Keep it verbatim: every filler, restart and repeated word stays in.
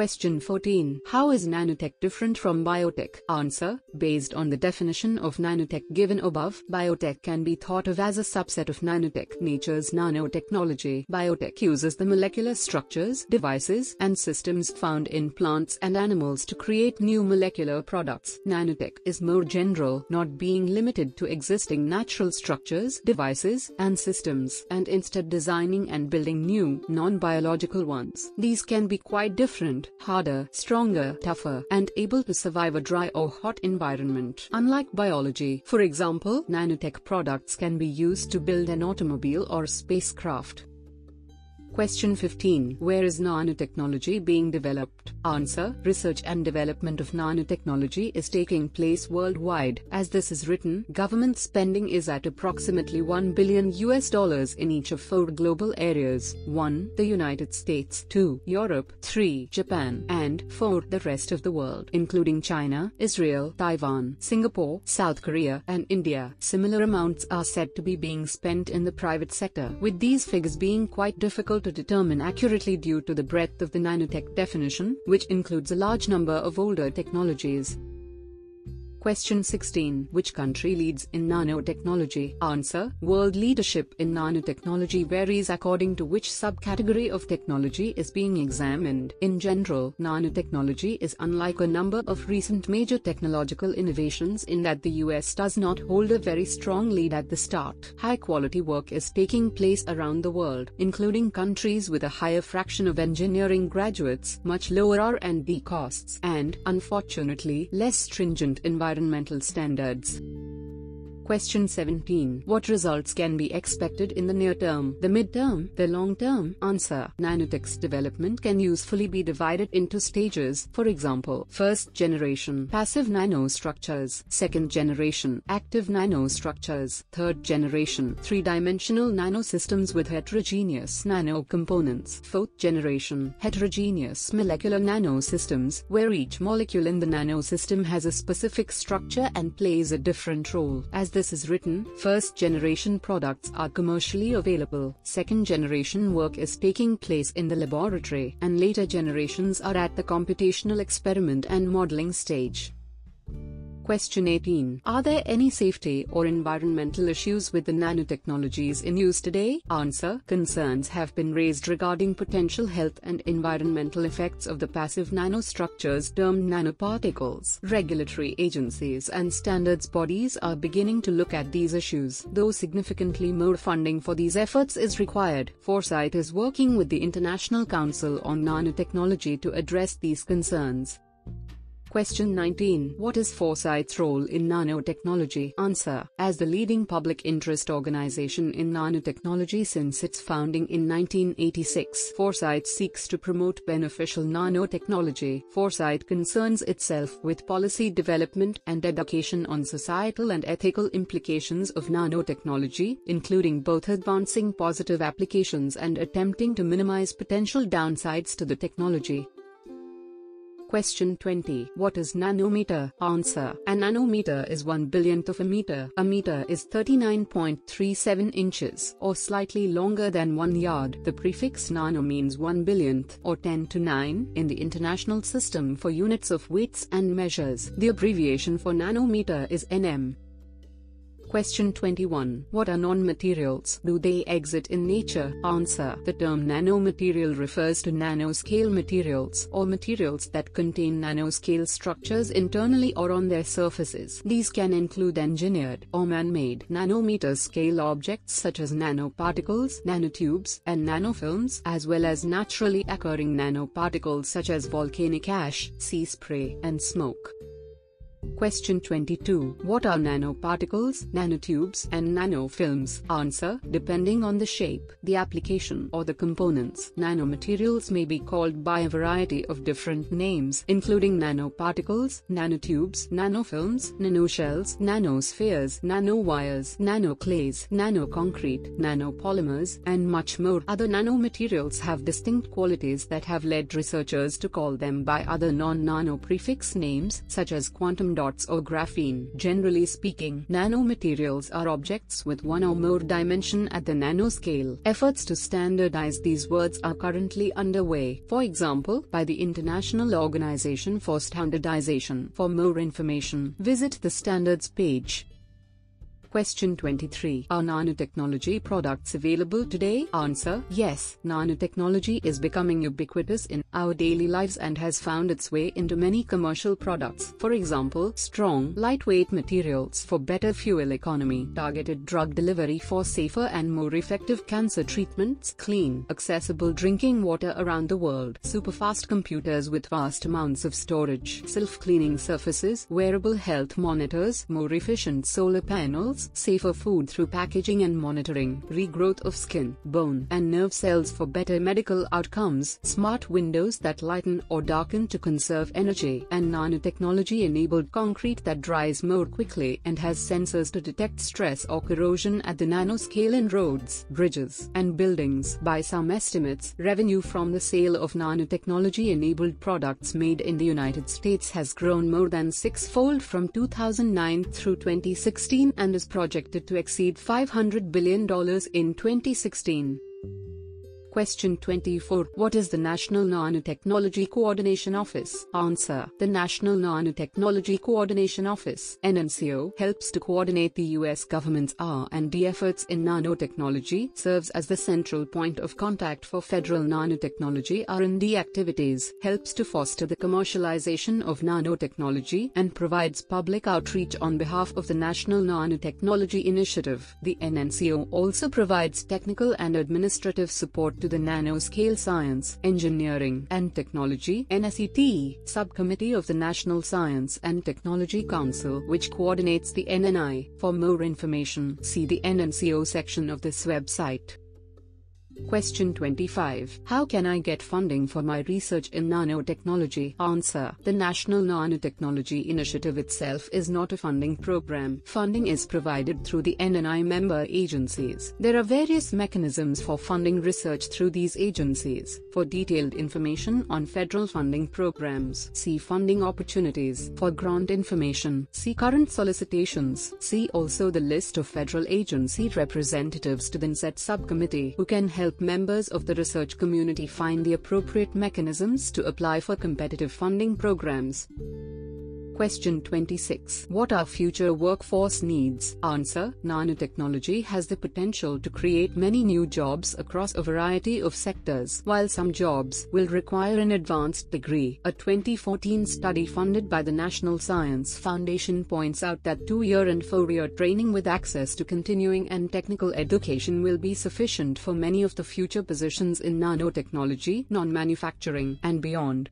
Question fourteen. How is nanotech different from biotech? Answer. Based on the definition of nanotech given above, biotech can be thought of as a subset of nanotech, nature's nanotechnology. Biotech uses the molecular structures, devices, and systems found in plants and animals to create new molecular products. Nanotech is more general, not being limited to existing natural structures, devices, and systems, and instead designing and building new, non-biological ones. These can be quite different, harder, stronger, tougher, and able to survive a dry or hot environment. Unlike biology, for example, nanotech products can be used to build an automobile or spacecraft. Question fifteen. Where is nanotechnology being developed? Answer. Research and development of nanotechnology is taking place worldwide. As this is written, government spending is at approximately one billion U S dollars in each of four global areas: one The United States, two Europe, three Japan, and four the rest of the world, including China, Israel, Taiwan, Singapore, South Korea, and India. Similar amounts are said to be being spent in the private sector, with these figures being quite difficult to determine accurately due to the breadth of the nanotech definition, which includes a large number of older technologies. Question sixteen. Which country leads in nanotechnology? Answer. World leadership in nanotechnology varies according to which subcategory of technology is being examined. In general, nanotechnology is unlike a number of recent major technological innovations in that the U S does not hold a very strong lead at the start. High-quality work is taking place around the world, including countries with a higher fraction of engineering graduates, much lower R and D costs, and, unfortunately, less stringent environmental environmental standards. Question seventeen. What results can be expected in the near term, the mid-term, the long-term? Answer. Nanotech's development can usefully be divided into stages, for example, first generation passive nanostructures, second generation active nanostructures, third generation three-dimensional nanosystems with heterogeneous nanocomponents, fourth generation heterogeneous molecular nanosystems, where each molecule in the nanosystem has a specific structure and plays a different role. As this is written, first generation products are commercially available, second generation work is taking place in the laboratory, and later generations are at the computational experiment and modeling stage. Question eighteen. Are there any safety or environmental issues with the nanotechnologies in use today? Answer. Concerns have been raised regarding potential health and environmental effects of the passive nanostructures termed nanoparticles. Regulatory agencies and standards bodies are beginning to look at these issues, though significantly more funding for these efforts is required. Foresight is working with the International Council on Nanotechnology to address these concerns. Question nineteen. What is Foresight's role in nanotechnology? Answer. As the leading public interest organization in nanotechnology since its founding in nineteen eighty-six, Foresight seeks to promote beneficial nanotechnology. Foresight concerns itself with policy development and education on societal and ethical implications of nanotechnology, including both advancing positive applications and attempting to minimize potential downsides to the technology. Question twenty. What is nanometer? Answer. A nanometer is one billionth of a meter. A meter is thirty-nine point three seven inches, or slightly longer than one yard. The prefix nano means one billionth, or ten to nine, in the International System for Units of Weights and Measures. The abbreviation for nanometer is N M. Question twenty-one. What are non-materials? Do they exist in nature? Answer. The term nanomaterial refers to nanoscale materials, or materials that contain nanoscale structures internally or on their surfaces. These can include engineered or man-made nanometer scale objects such as nanoparticles, nanotubes, and nanofilms, as well as naturally occurring nanoparticles such as volcanic ash, sea spray, and smoke. Question twenty-two. What are nanoparticles, nanotubes, and nanofilms? Answer. Depending on the shape, the application, or the components, nanomaterials may be called by a variety of different names, including nanoparticles, nanotubes, nanofilms, nanoshells, nanospheres, nanowires, nanoclays, nanoconcrete, nanopolymers, and much more. Other nanomaterials have distinct qualities that have led researchers to call them by other non-nano prefix names, such as quantum aluminum dots or graphene. Generally speaking, nanomaterials are objects with one or more dimension at the nanoscale. Efforts to standardize these words are currently underway, for example, by the International Organization for Standardization. For more information, visit the standards page. Question twenty-three. Are nanotechnology products available today? Answer: yes. Nanotechnology is becoming ubiquitous in our daily lives and has found its way into many commercial products. For example, strong, lightweight materials for better fuel economy, targeted drug delivery for safer and more effective cancer treatments, clean, accessible drinking water around the world, superfast computers with vast amounts of storage, self-cleaning surfaces, wearable health monitors, more efficient solar panels, safer food through packaging and monitoring, regrowth of skin, bone, and nerve cells for better medical outcomes, smart windows that lighten or darken to conserve energy, and nanotechnology-enabled concrete that dries more quickly and has sensors to detect stress or corrosion at the nanoscale in roads, bridges, and buildings. By some estimates, revenue from the sale of nanotechnology-enabled products made in the United States has grown more than six-fold from two thousand nine through twenty sixteen and is projected to exceed five hundred billion dollars in twenty sixteen. Question twenty-four. What is the National Nanotechnology Coordination Office? Answer. The National Nanotechnology Coordination Office (N N C O) helps to coordinate the U S government's R and D efforts in nanotechnology, serves as the central point of contact for federal nanotechnology R and D activities, helps to foster the commercialization of nanotechnology, and provides public outreach on behalf of the National Nanotechnology Initiative. The N N C O also provides technical and administrative support to the Nanoscale Science, Engineering and Technology (N S E T) subcommittee of the National Science and Technology Council, which coordinates the N N I. For more information, see the N N C O section of this website. Question twenty-five. How can I get funding for my research in nanotechnology? Answer. The National Nanotechnology Initiative itself is not a funding program. Funding is provided through the N N I member agencies. There are various mechanisms for funding research through these agencies. For detailed information on federal funding programs, see funding opportunities. For grant information, see current solicitations. See also the list of federal agency representatives to the N S E T subcommittee who can help members of the research community find the appropriate mechanisms to apply for competitive funding programs. Question twenty-six. What are future workforce needs? Answer. Nanotechnology has the potential to create many new jobs across a variety of sectors. While some jobs will require an advanced degree, a twenty fourteen study funded by the National Science Foundation points out that two-year and four-year training with access to continuing and technical education will be sufficient for many of the future positions in nanotechnology, non-manufacturing, and beyond.